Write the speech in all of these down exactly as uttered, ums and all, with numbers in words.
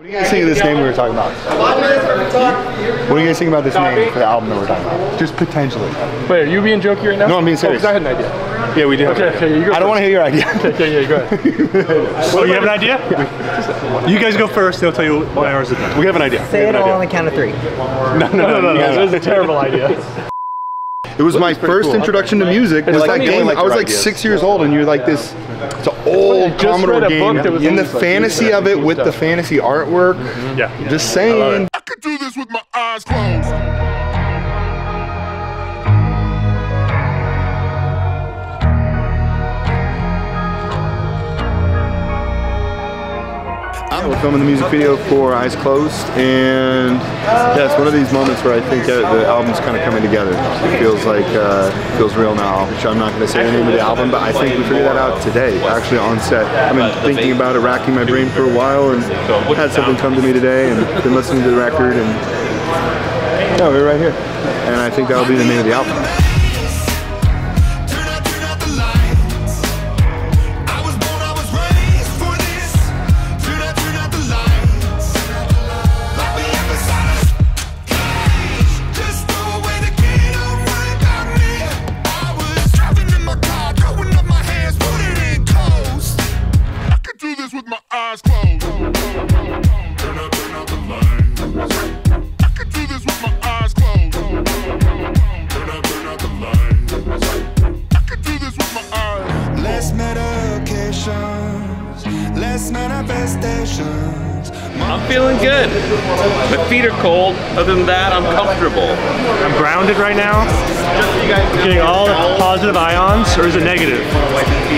What do you guys think of this name we were talking about? What do you guys think about this name for the album that we're talking about? Just potentially. Wait, are you being jokey right now? No, I'm being serious. Oh, I had an idea. Yeah, we do. Okay, okay, you go I don't first. Want to hear your idea. Okay, okay, yeah, go ahead. So you have an idea? Yeah. You guys go first, they'll tell you why ours is done. We have an idea. Say it all on the count of three. No, no, no, no, no. That was a terrible idea. It was my first introduction to music. Was that game? I was like six years old, and you're like this. It's an old Commodore game. In the fantasy of it, with the fantasy artwork. Yeah. Just saying. I could do this with my eyes closed. We're filming the music video for Eyes Closed, and yeah, it's one of these moments where I think that the album's kind of coming together. It feels like uh, it feels real now, which I'm not going to say the name of the album, but I think we figured that out today, actually on set. I've been thinking about it, racking my brain for a while, and had something come to me today, and been listening to the record, and yeah, we're right here. And I think that'll be the name of the album. I'm feeling good. My feet are cold. Other than that, I'm comfortable. I'm grounded right now. Getting all the positive ions, or is it negative?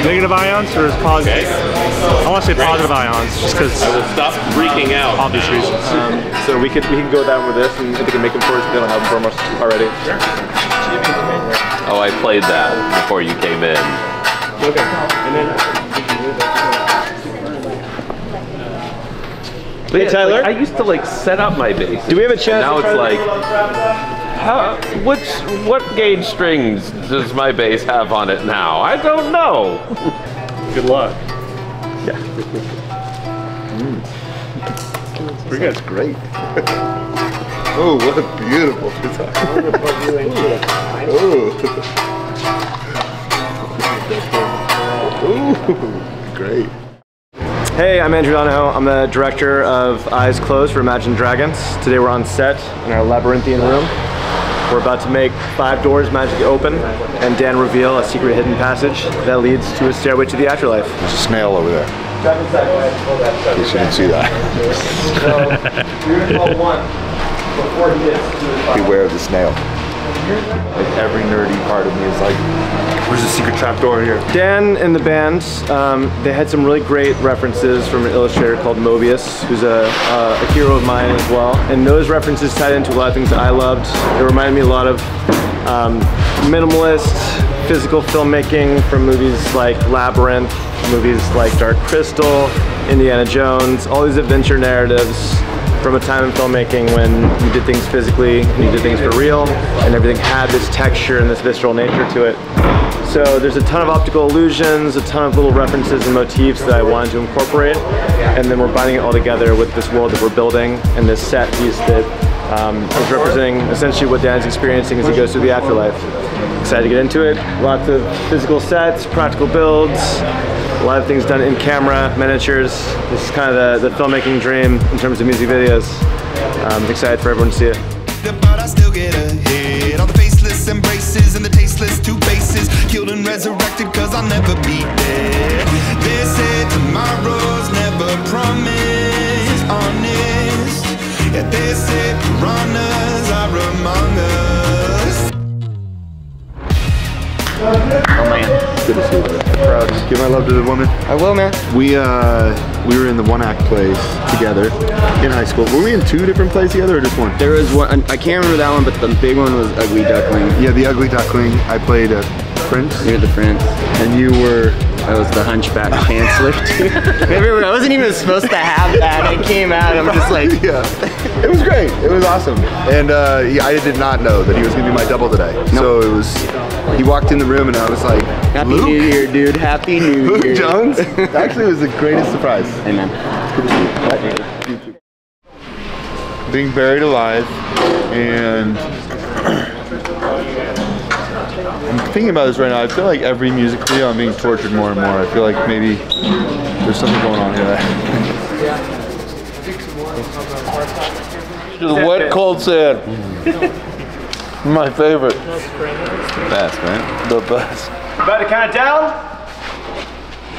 Negative ions, or is it positive? Okay. I want to say positive ions, just because. I will stop freaking out. Obvious reasons. Um, so we could we can go down with this, and if we can make them for us, they don't have them for us already. Sure. Oh, I played that before you came in. Okay. And then. Hey Tyler, like, I used to like set up my bass. Do we have a chance? Now it's like, how, which, what gauge strings does my bass have on it now? I don't know. Good luck. Yeah. Mm. Pretty good. That's great. Oh, what a beautiful guitar. Oh, great. Hey, I'm Andrew Donohoe. I'm the director of Eyes Closed for Imagine Dragons. Today we're on set in our labyrinthian room. We're about to make five doors magically open and Dan reveal a secret hidden passage that leads to a stairway to the afterlife. There's a snail over there. In case you didn't see that. Beware of the snail. Like every nerdy part of me is like, there's a secret trap door here. Dan and the band, um, they had some really great references from an illustrator called Mobius, who's a, uh, a hero of mine as well. And those references tied into a lot of things that I loved. It reminded me a lot of um, minimalist, physical filmmaking from movies like Labyrinth, movies like Dark Crystal, Indiana Jones, all these adventure narratives from a time in filmmaking when you did things physically, and you did things for real, and everything had this texture and this visceral nature to it. So there's a ton of optical illusions, a ton of little references and motifs that I wanted to incorporate, and then we're binding it all together with this world that we're building and this set piece that um, is representing essentially what Dan's experiencing as he goes through the afterlife. Excited to get into it. Lots of physical sets, practical builds, a lot of things done in camera, miniatures. This is kind of the, the filmmaking dream in terms of music videos. I'm excited for everyone to see it. And braces and the tasteless two faces, killed and resurrected, cause I'll never be dead. They said tomorrow's never promised, honest. Yeah, they said piranhas are among us. Oh man, good to see you. Proud. Give my love to the woman. I will, man. We uh, we were in the one act plays together in high school. Were we in two different plays together or just one? There was one. I can't remember that one, but the big one was Ugly Duckling. Yeah, the Ugly Duckling. I played a prince. You were the prince, and you were. I was the Hunchback Chancellor too. I wasn't even supposed to have that. It came out. I'm just like. Yeah. It was great. It was awesome. And uh, yeah, I did not know that he was gonna be my double today. Nope. So it was. He walked in the room and I was like. Happy Luke? New Year, dude. Happy New Luke Year. Luke Jones? Actually, it was the greatest surprise. Amen. being buried alive, and I'm thinking about this right now. I feel like every music video I'm being tortured more and more. I feel like maybe there's something going on here. The wet cold sand. My favorite. The best, man. The best. About to count it down.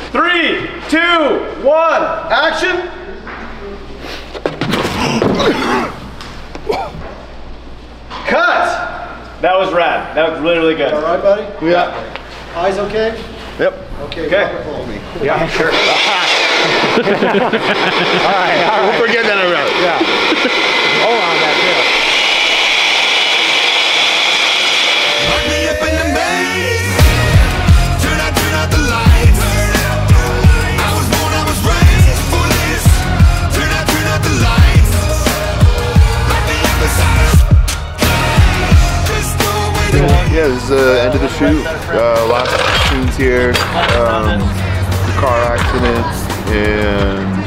Three, two, one, action! Cut! That was rad. That was really, really good. All right, buddy? Yeah. Eyes okay? Yep. Okay, okay. Me. Yeah, sure. All right, all right. We'll forget that I wrote. Yeah. Hold on, that too. Light me up in the maze. Turn out, turn out the lights. I was born, I was raised for this. Turn out, turn out the lights. Light me up inside. Yeah, this is the uh, end of the shoot. Uh, lots of scenes here, um, the car accidents, and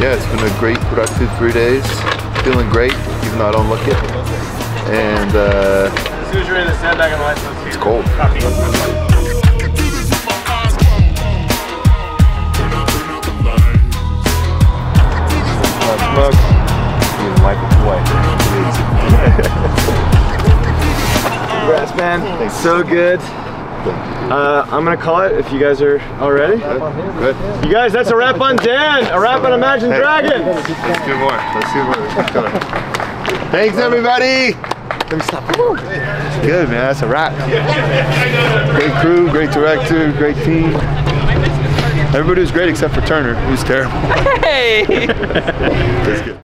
yeah, it's been a great productive three days. Feeling great, even though I don't look it. And uh, it's cold. Smoke. You can wipe it away. Congrats, man. Thanks. So good. Uh, I'm gonna call it if you guys are all ready. Good. Good. You guys, that's a wrap on Dan. A wrap on Imagine hey, Dragons. Let's do more. Let's do more. Let's Thanks, everybody. Let me stop. Good, man. That's a wrap. Great crew, great director, great team. Everybody was great except for Turner, who's terrible. Hey. That's good.